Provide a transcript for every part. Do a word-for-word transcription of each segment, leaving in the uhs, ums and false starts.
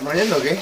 ¿Estamos yendo o qué?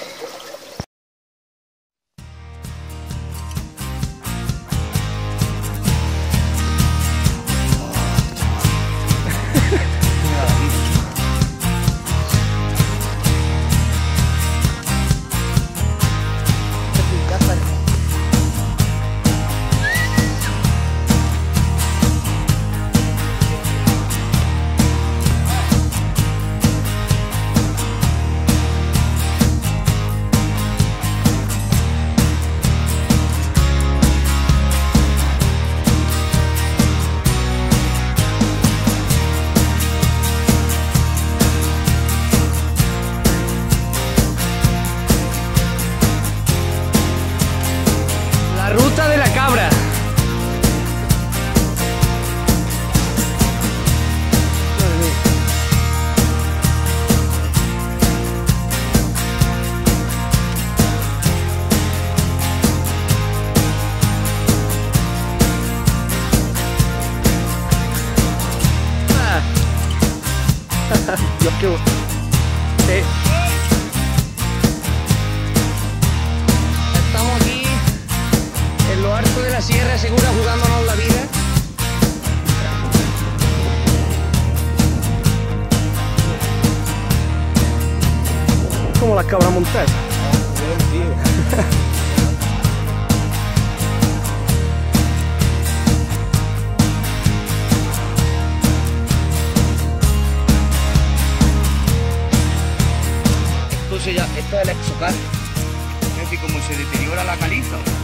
Ruta de la cabra. Los que sí. Estamos aquí en los arcos de la Sierra De Segura, jugándonos la vida. Como las cabras montadas. Esto, se ya, esto es el exocal. Es decir, como se deteriora la caliza.